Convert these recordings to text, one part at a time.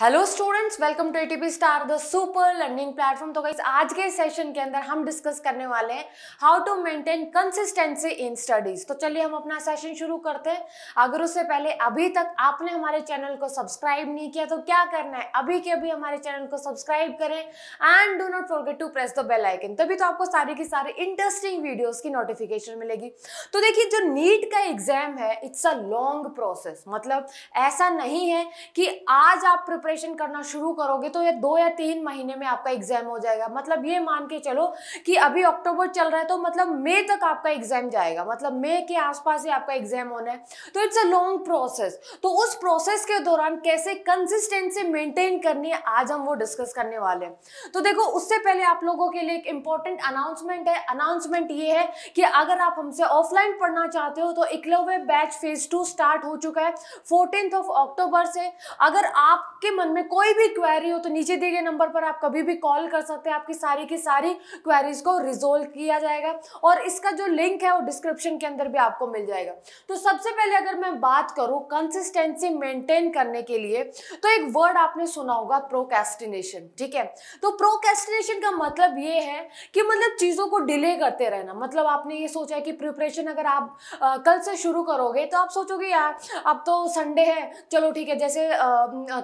Hello students, welcome to ATP star the super learning platform. तो guys आज के session के अंदर हम डिस्कस करने वाले हैं how to maintain consistency in studies. तो चलिए हम अपना सेशन शुरू करते हैं। अगर उससे पहले अभी तक आपने हमारे चैनल को सब्सक्राइब नहीं किया तो क्या करना है, अभी के अभी हमारे चैनल को सब्सक्राइब करें and do not forget to press the bell icon. तभी तो आपको सारी की सारी इंटरेस्टिंग वीडियोज की नोटिफिकेशन मिलेगी। तो देखिए, जो नीट का एग्जाम है इट्स अ लॉन्ग प्रोसेस। मतलब ऐसा नहीं है कि आज आप प्रिपरेशन करना शुरू करोगे तो ये 2 या 3 महीने में आपका एग्जाम हो जाएगा। मतलब ये मान के चलो कि अभी अक्टूबर चल रहा है तो मतलब मई तक आपका एग्जाम जाएगा, मतलब मई के आसपास ही आपका एग्जाम होना है। तो इट्स अ लॉन्ग प्रोसेस। तो उस प्रोसेस के दौरान कैसे कंसिस्टेंसी मेंटेन करनी है आज हम वो डिस्कस करने वाले हैं। तो देखो, उससे पहले आप लोगों के लिए एक इंपॉर्टेंट अनाउंसमेंट है। अनाउंसमेंट ये है कि अगर आप हमसे ऑफलाइन पढ़ना चाहते हो तो एकलव्य बैच फेज 2 स्टार्ट हो चुका है 14 अक्टूबर से। अगर आपके मन में कोई भी क्वेरी हो तो नीचे दिए गए नंबर पर आप कभी भी कॉल कर सकते हैं। आपकी सारी की सारी क्वेरीज को रिजोल्व किया जाएगा और इसका जो लिंक है वो डिस्क्रिप्शन के अंदर भी आपको मिल जाएगा। तो सबसे पहले अगर मैं बात करूं कंसिस्टेंसी मेंटेन करने के लिए तो एक वर्ड आपने सुना होगा प्रोक्रेस्टिनेशन, ठीक है। तो प्रोक्रेस्टिनेशन का मतलब ये है कि मतलब चीजों को डिले करते रहना। मतलब आपने ये सोचा है कि प्रिपरेशन अगर आप कल से शुरू करोगे तो आप सोचोगे यार अब तो संडे है, चलो ठीक है, जैसे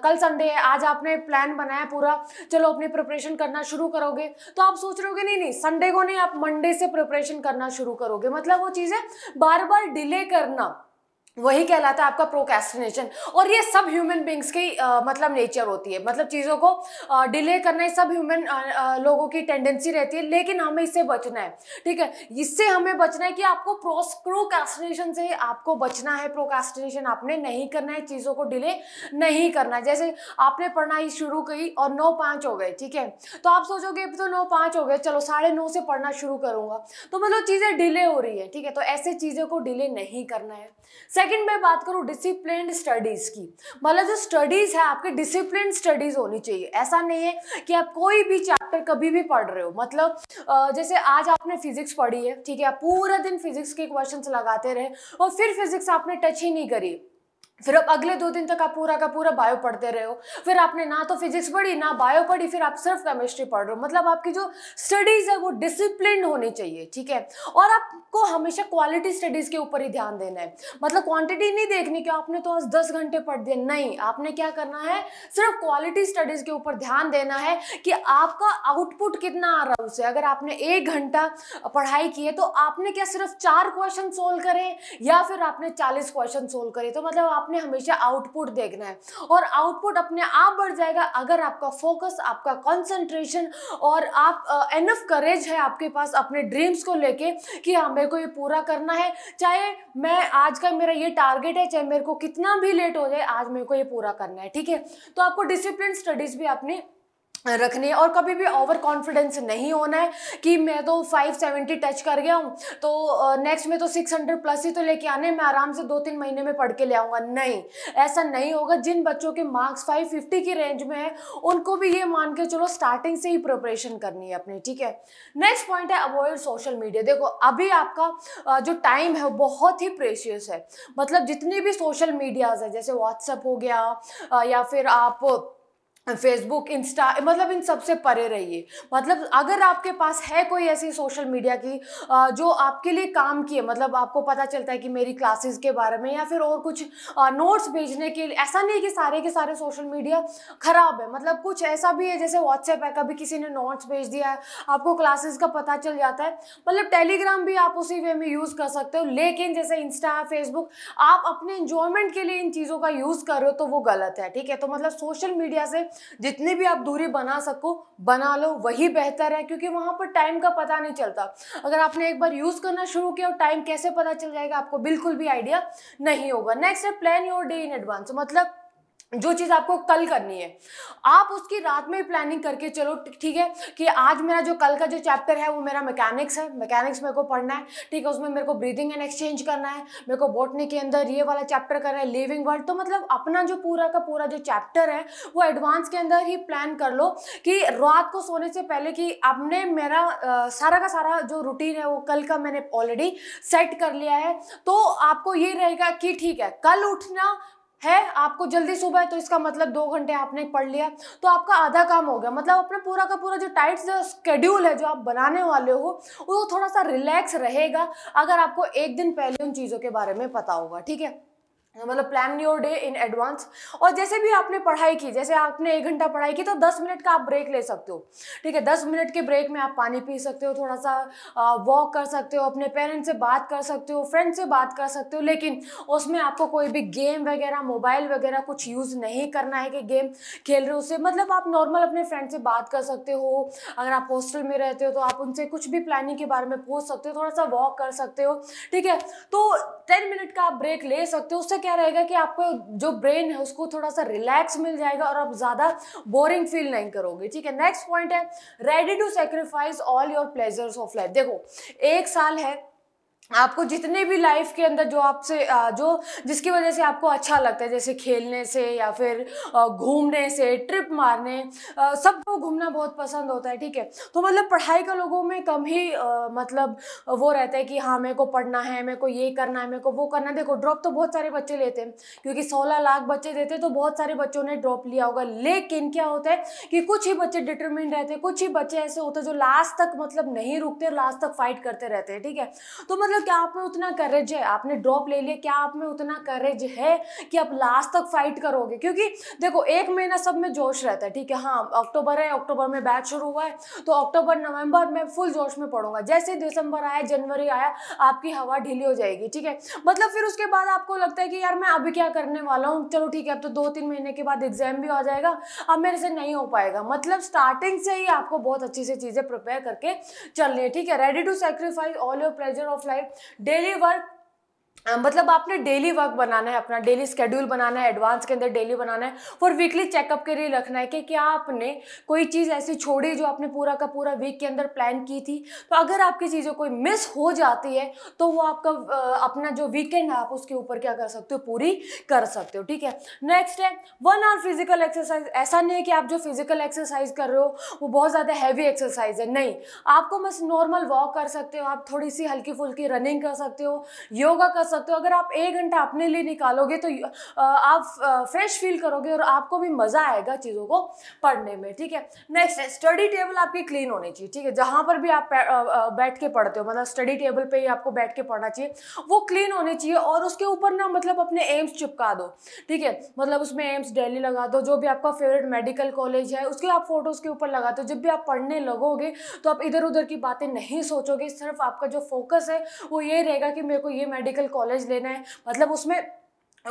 कल संडे है, आज आपने प्लान बनाया पूरा, चलो अपनी प्रिपरेशन करना शुरू करोगे तो आप सोच रहे होगे नहीं संडे को नहीं, आप मंडे से प्रिपरेशन करना शुरू करोगे। मतलब वो चीजें बार बार डिले करना वही कहलाता है आपका प्रोक्रेस्टिनेशन। और ये सब ह्यूमन बींग्स की मतलब नेचर होती है। मतलब चीज़ों को डिले करना ही सब ह्यूमन लोगों की टेंडेंसी रहती है। लेकिन हमें इससे बचना है, ठीक है। इससे हमें बचना है कि आपको प्रोक्रेस्टिनेशन से आपको बचना है। प्रोक्रेस्टिनेशन आपने नहीं करना है, चीज़ों को डिले नहीं करना है। जैसे आपने पढ़ना शुरू की और 9:05 हो गए, ठीक है, तो आप सोचोगे तो 9:05 हो गए, चलो 9:30 से पढ़ना शुरू करूँगा, तो मतलब चीज़ें डिले हो रही है, ठीक है। तो ऐसे चीज़ों को डिले नहीं करना है। सेकंड मैं बात करूँ डिसिप्लिन्ड स्टडीज़ की। मतलब जो स्टडीज़ है आपके डिसिप्लिन्ड स्टडीज़ होनी चाहिए। ऐसा नहीं है कि आप कोई भी चैप्टर कभी भी पढ़ रहे हो। मतलब जैसे आज आपने फिजिक्स पढ़ी है, ठीक है, आप पूरा दिन फिजिक्स के क्वेश्चंस लगाते रहे और फिर फिजिक्स आपने टच ही नहीं करी, फिर आप अगले 2 दिन तक आप पूरा का पूरा बायो पढ़ते रहे हो, फिर आपने ना तो फिजिक्स पढ़ी ना बायो पढ़ी, फिर आप सिर्फ केमिस्ट्री पढ़ रहे हो। मतलब आपकी जो स्टडीज़ है वो डिसिप्लिन होनी चाहिए, ठीक है। और आपको हमेशा क्वालिटी स्टडीज़ के ऊपर ही ध्यान देना है। मतलब क्वांटिटी नहीं देखनी कि आपने तो आज 10 घंटे पढ़ दिए, नहीं, आपने क्या करना है सिर्फ क्वालिटी स्टडीज़ के ऊपर ध्यान देना है कि आपका आउटपुट कितना आ रहा है उससे। अगर आपने 1 घंटा पढ़ाई की है तो आपने क्या सिर्फ 4 क्वेश्चन सोल्व करे या फिर आपने 40 क्वेश्चन सोल्व करे। तो मतलब आपने हमेशा आउटपुट देखना है और आउटपुट अपने आप बढ़ जाएगा अगर आपका फोकस, आपका कंसंट्रेशन और आप एनफ करेज है आपके पास अपने ड्रीम्स को लेके कि हाँ मेरे को ये पूरा करना है, चाहे मैं आज का मेरा ये टारगेट है, चाहे मेरे को कितना भी लेट हो जाए, आज मेरे को ये पूरा करना है, ठीक है। तो आपको डिसिप्लिन स्टडीज़ भी अपनी रखनी है और कभी भी ओवर कॉन्फिडेंस नहीं होना है कि मैं तो 570 टच कर गया हूँ तो नेक्स्ट में तो 600 प्लस ही तो लेके आने, मैं आराम से 2-3 महीने में पढ़ के ले आऊँगा, नहीं, ऐसा नहीं होगा। जिन बच्चों के मार्क्स 550 की रेंज में है उनको भी ये मान के चलो स्टार्टिंग से ही प्रिपरेशन करनी है अपनी, ठीक है। नेक्स्ट पॉइंट है अवॉइड सोशल मीडिया। देखो अभी आपका जो टाइम है बहुत ही प्रेशियस है। मतलब जितने भी सोशल मीडियाज है जैसे व्हाट्सएप हो गया या फिर आप फेसबुक, इंस्टा, मतलब इन सब से परे रहिए। मतलब अगर आपके पास है कोई ऐसी सोशल मीडिया की जो आपके लिए काम की है, मतलब आपको पता चलता है कि मेरी क्लासेस के बारे में या फिर और कुछ नोट्स भेजने के लिए, ऐसा नहीं कि सारे के सारे सोशल मीडिया ख़राब है। मतलब कुछ ऐसा भी है जैसे व्हाट्सएप है, कभी किसी ने नोट्स भेज दिया है, आपको क्लासेस का पता चल जाता है। मतलब टेलीग्राम भी आप उसी वे में यूज़ कर सकते हो। लेकिन जैसे इंस्टा, फेसबुक आप अपने इंजॉयमेंट के लिए इन चीज़ों का यूज़ कर रहे हो तो वो गलत है, ठीक है। तो मतलब सोशल मीडिया से जितनी भी आप दूरी बना सको बना लो, वही बेहतर है, क्योंकि वहां पर टाइम का पता नहीं चलता। अगर आपने एक बार यूज करना शुरू किया और टाइम कैसे पता चल जाएगा आपको बिल्कुल भी आइडिया नहीं होगा। नेक्स्ट है plan your day in advance. मतलब जो चीज़ आपको कल करनी है आप उसकी रात में प्लानिंग करके चलो, ठीक है, कि आज मेरा जो कल का जो चैप्टर है वो मेरा मैकेनिक्स है, मैकेनिक्स मेरे को पढ़ना है, ठीक है, उसमें मेरे को ब्रीदिंग एंड एक्सचेंज करना है, मेरे को बॉटनी के अंदर ये वाला चैप्टर करना है, लिविंग वर्ल्ड। तो मतलब अपना जो पूरा का पूरा जो चैप्टर है वो एडवांस के अंदर ही प्लान कर लो कि रात को सोने से पहले कि आपने मेरा सारा का सारा जो रूटीन है वो कल का मैंने ऑलरेडी सेट कर लिया है। तो आपको ये रहेगा कि ठीक है कल उठना है आपको जल्दी सुबह है, तो इसका मतलब 2 घंटे आपने पढ़ लिया, तो आपका आधा काम हो गया। मतलब अपना पूरा का पूरा जो टाइट स्केड्यूल है जो आप बनाने वाले हो वो थोड़ा सा रिलैक्स रहेगा अगर आपको एक दिन पहले उन चीज़ों के बारे में पता होगा। ठीक है, मतलब plan your day in advance. और जैसे भी आपने पढ़ाई की, जैसे आपने 1 घंटा पढ़ाई की तो 10 मिनट का आप ब्रेक ले सकते हो। ठीक है, 10 मिनट के ब्रेक में आप पानी पी सकते हो, थोड़ा सा वॉक कर सकते हो, अपने पेरेंट्स से बात कर सकते हो, फ्रेंड से बात कर सकते हो, लेकिन उसमें आपको कोई भी गेम वगैरह, मोबाइल वगैरह कुछ यूज़ नहीं करना है कि गेम खेल रहे हो उससे। मतलब आप नॉर्मल अपने फ्रेंड से बात कर सकते हो। अगर आप हॉस्टल में रहते हो तो आप उनसे कुछ भी प्लानिंग के बारे में पूछ सकते हो, थोड़ा सा वॉक कर सकते हो। ठीक है, तो 10 मिनट का आप ब्रेक ले सकते हो। उससे क्या रहेगा कि आपको जो ब्रेन है उसको थोड़ा सा रिलैक्स मिल जाएगा और आप ज्यादा बोरिंग फील नहीं करोगे। ठीक है, नेक्स्ट पॉइंट है ready to sacrifice all your pleasures of life. देखो 1 साल है, आपको जितने भी लाइफ के अंदर जो आपसे जो जिसकी वजह से आपको अच्छा लगता है, जैसे खेलने से या फिर घूमने से, ट्रिप मारने, सबको घूमना बहुत पसंद होता है। ठीक है, तो मतलब पढ़ाई का लोगों में कम ही मतलब वो रहता है कि हाँ मेरे को पढ़ना है, मेरे को ये करना है, मेरे को वो करना है। देखो ड्रॉप तो बहुत सारे बच्चे लेते हैं, क्योंकि 16 लाख बच्चे देते हैं तो बहुत सारे बच्चों ने ड्रॉप लिया होगा। लेकिन क्या होता है कि कुछ ही बच्चे डिटरमिन रहते हैं, कुछ ही बच्चे ऐसे होते हैं जो लास्ट तक मतलब नहीं रुकते, लास्ट तक फाइट करते रहते हैं। ठीक है, तो क्या आप में उतना करेज है, आपने ड्रॉप ले लिया, क्या आप में उतना करेज है कि आप लास्ट तक फाइट करोगे? क्योंकि देखो 1 महीना सब में जोश रहता है। ठीक है, हाँ अक्टूबर है, अक्टूबर में बैच शुरू हुआ है तो अक्टूबर नवंबर में फुल जोश में पढ़ूंगा। जैसे दिसंबर आया, जनवरी आया, आपकी हवा ढीली हो जाएगी। ठीक है, मतलब फिर उसके बाद आपको लगता है कि यार मैं अभी क्या करने वाला हूँ, चलो ठीक है अब तो 2-3 महीने के बाद एग्जाम भी आ जाएगा, अब मेरे से नहीं हो पाएगा। मतलब स्टार्टिंग से ही आपको बहुत अच्छी सी चीजें प्रिपेयर करके चलनी है। ठीक है, ready to sacrifice all your pleasure of life. Daily work, मतलब आपने डेली वर्क बनाना है, अपना डेली स्केड्यूल बनाना है, एडवांस के अंदर डेली बनाना है। और वीकली चेकअप के लिए रखना है कि क्या आपने कोई चीज़ ऐसी छोड़ी जो आपने पूरा का पूरा वीक के अंदर प्लान की थी। तो अगर आपकी चीज़ें कोई मिस हो जाती है तो वो आपका अपना जो वीकेंड है आप उसके ऊपर क्या कर सकते हो, पूरी कर सकते हो। ठीक है, नेक्स्ट है 1 आवर फिजिकल एक्सरसाइज। ऐसा नहीं है कि आप जो फिजिकल एक्सरसाइज कर रहे हो वो बहुत ज़्यादा हैवी एक्सरसाइज है, नहीं। आपको बस नॉर्मल वॉक कर सकते हो, आप थोड़ी सी हल्की फुल्की रनिंग कर सकते हो, योगा कर सकते हो। अगर आप 1 घंटा अपने लिए निकालोगे तो आप फ्रेश फील करोगे और आपको भी मजा आएगा चीज़ों को पढ़ने में। ठीक है, नेक्स्ट स्टडी टेबल आपकी क्लीन होनी चाहिए। ठीक है, जहाँ पर भी आप बैठ के पढ़ते हो, मतलब स्टडी टेबल पे ही आपको बैठ के पढ़ना चाहिए, वो क्लीन होनी चाहिए। और उसके ऊपर ना मतलब अपने एम्स चिपका दो। ठीक है, मतलब उसमें एम्स डेली लगा दो, जो भी आपका फेवरेट मेडिकल कॉलेज है उसके आप फोटो उसके ऊपर लगा दो। जब भी आप पढ़ने लगोगे तो आप इधर उधर की बातें नहीं सोचोगे, सिर्फ आपका जो फोकस है वो ये रहेगा कि मेरे को ये मेडिकल कॉलेज लेना है। मतलब उसमें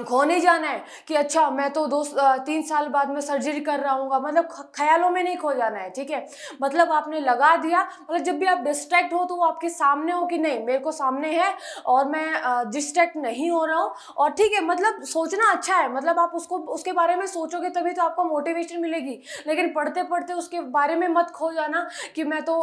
खो नहीं जाना है कि अच्छा मैं तो 2-3 साल बाद में सर्जरी कर रहा हूँ, मतलब ख्यालों में नहीं खो जाना है। ठीक है, मतलब आपने लगा दिया, मतलब जब भी आप डिस्ट्रैक्ट हो तो वो आपके सामने हो कि नहीं मेरे को सामने है और मैं डिस्ट्रैक्ट नहीं हो रहा हूँ। और ठीक है, मतलब सोचना अच्छा है, मतलब आप उसको उसके बारे में सोचोगे तभी तो आपको मोटिवेशन मिलेगी। लेकिन पढ़ते पढ़ते उसके बारे में मत खो जाना कि मैं तो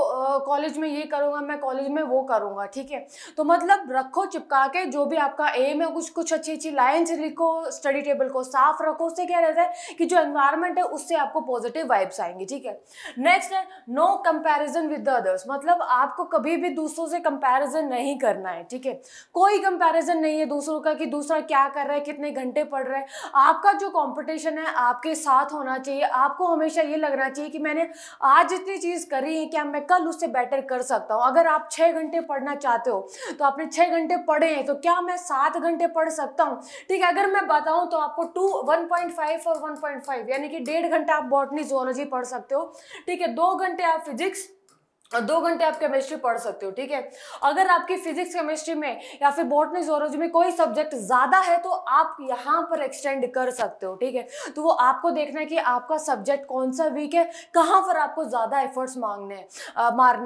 कॉलेज में ये करूँगा, मैं कॉलेज में वो करूँगा। ठीक है, तो मतलब रखो चिपका के जो भी आपका एम है, कुछ अच्छी लाइन्स लिखो, स्टडी टेबल को साफ रखो। उससे क्या रहता है कि जो एनवायरनमेंट है उससे आपको पॉजिटिव वाइब्स आएंगी। ठीक है, नेक्स्ट है no comparison with the others. मतलब आपको कभी भी दूसरों से कंपैरिजन नहीं करना है। ठीक है, कोई कंपैरिजन नहीं है दूसरों का कि दूसरा क्या कर रहा है, कितने घंटे पढ़ रहा है। आपका जो कॉम्पिटिशन है आपके साथ होना चाहिए। आपको हमेशा ये लगना चाहिए कि मैंने आज जितनी चीज करी है क्या मैं कल उससे बेटर कर सकता हूँ। अगर आप 6 घंटे पढ़ना चाहते हो तो आपने 6 घंटे पढ़े हैं तो क्या मैं 7 घंटे पढ़ सकता हूँ। ठीक है, अगर मैं बताऊं तो आपको 1.5 और 1.5 यानी कि 1.5 घंटा आप बॉटनी जूलॉजी पढ़ सकते हो। ठीक है, 2 घंटे आप फिजिक्स और 2 घंटे आप केमिस्ट्री पढ़ सकते हो। ठीक है, अगर आपकी फिजिक्स केमिस्ट्री में या फिर बॉटनी जूलॉजी में कोई सब्जेक्ट ज़्यादा है तो आप यहाँ पर एक्सटेंड कर सकते हो। ठीक है, तो वो आपको देखना है कि आपका सब्जेक्ट कौन सा वीक है, कहाँ पर आपको ज़्यादा एफर्ट्स मारने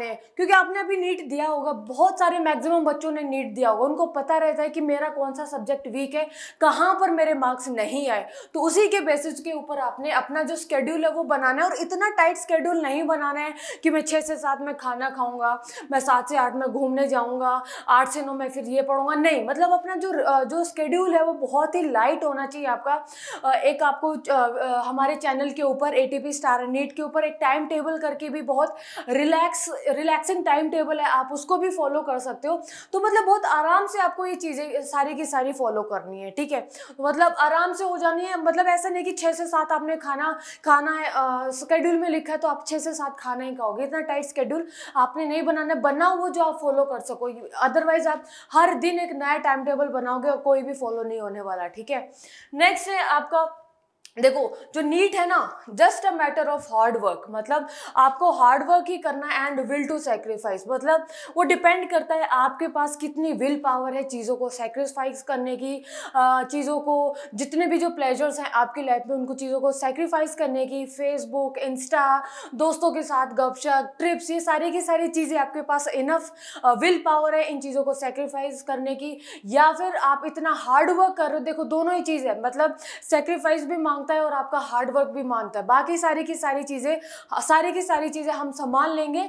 हैं। क्योंकि आपने अभी नीट दिया होगा, बहुत सारे मैक्सिमम बच्चों ने नीट दिया होगा, उनको पता रहता है कि मेरा कौन सा सब्जेक्ट वीक है, कहाँ पर मेरे मार्क्स नहीं आए। तो उसी के बेसिस के ऊपर आपने अपना जो स्केड्यूल है वो बनाना है। और इतना टाइट स्केड्यूल नहीं बनाना है कि मैं 6 से 7 में मैं खाना खाऊंगा, मैं 7 से 8 में घूमने जाऊंगा, 8 से 9 में फिर ये पढ़ूंगा, नहीं, मतलब अपना जो स्केड्यूल है वो बहुत ही लाइट होना चाहिए आपका। एक आपको हमारे चैनल के ऊपर ATP स्टार नीट के ऊपर एक टाइम टेबल करके भी बहुत रिलैक्सिंग टाइम टेबल है, आप उसको भी फॉलो कर सकते हो। तो मतलब बहुत आराम से आपको ये चीज़ें सारी की सारी फॉलो करनी है, ठीक है। तो मतलब आराम से हो जानी है, मतलब ऐसा नहीं कि 6 से 7 आपने खाना है, स्केड्यूल में लिखा है तो आप 6 से 7 खाना ही खाओगे, इतना टाइट स्केड्यूल आपने नहीं बनाना, बनाओ वो जो आप फॉलो कर सको, अदरवाइज आप हर दिन एक नया टाइम टेबल बनाओगे और कोई भी फॉलो नहीं होने वाला, ठीक है। नेक्स्ट है आपका, देखो जो नीट है ना, just a matter of hard work, मतलब आपको हार्ड वर्क ही करना है एंड विल टू सेक्रीफाइस, मतलब वो डिपेंड करता है आपके पास कितनी विल पावर है चीज़ों को सेक्रीफाइस करने की, चीज़ों को जितने भी जो प्लेजर्स हैं आपकी लाइफ में उनको चीज़ों को सेक्रीफाइस करने की, फेसबुक, इंस्टा, दोस्तों के साथ गपशप, ट्रिप्स, ये सारी की सारी चीज़ें आपके पास इनफ विल पावर है इन चीज़ों को सेक्रीफाइस करने की, या फिर आप इतना हार्ड वर्क कर रहे हो। देखो दोनों ही चीज़ है, मतलब सेक्रीफाइस भी है और आपका हार्डवर्क भी मांगता है। बाकी सारी की सारी चीज़ें हम संभाल लेंगे,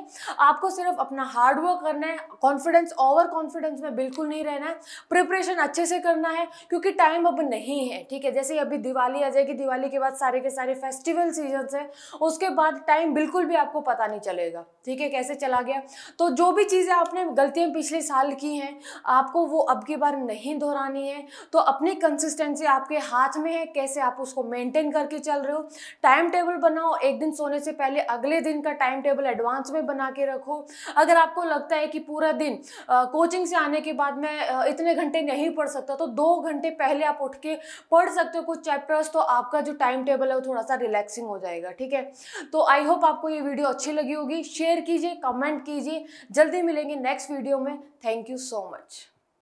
आपको सिर्फ अपना हार्डवर्क करना है, कॉन्फिडेंस, ओवर कॉन्फिडेंस में बिल्कुल नहीं रहना है, प्रिपरेशन अच्छे से करना है क्योंकि टाइम अब नहीं है, ठीक है। जैसे अभी दिवाली आ जाएगी, दिवाली के बाद सारे के सारे फेस्टिवल सीजन है, उसके बाद टाइम बिल्कुल भी आपको पता नहीं चलेगा, ठीक है, कैसे चला गया। तो जो भी चीज़ें आपने गलतियाँ पिछले साल की हैं आपको वो अब की बार नहीं दोहरानी है, तो अपनी कंसिस्टेंसी आपके हाथ में है, कैसे आप उसको मेंटेन करके चल रहे हो। टाइम टेबल बनाओ, एक दिन सोने से पहले अगले दिन का टाइम टेबल एडवांस में बना के रखो। अगर आपको लगता है कि पूरा दिन कोचिंग से आने के बाद मैं इतने घंटे नहीं पढ़ सकता, तो 2 घंटे पहले आप उठ के पढ़ सकते हो कुछ चैप्टर्स, तो आपका जो टाइम टेबल है वो थोड़ा सा रिलैक्सिंग हो जाएगा, ठीक है। तो आई होप आपको ये वीडियो अच्छी लगी होगी, शेयर कीजिए, कमेंट कीजिए, जल्दी मिलेंगे नेक्स्ट वीडियो में। Thank you so much.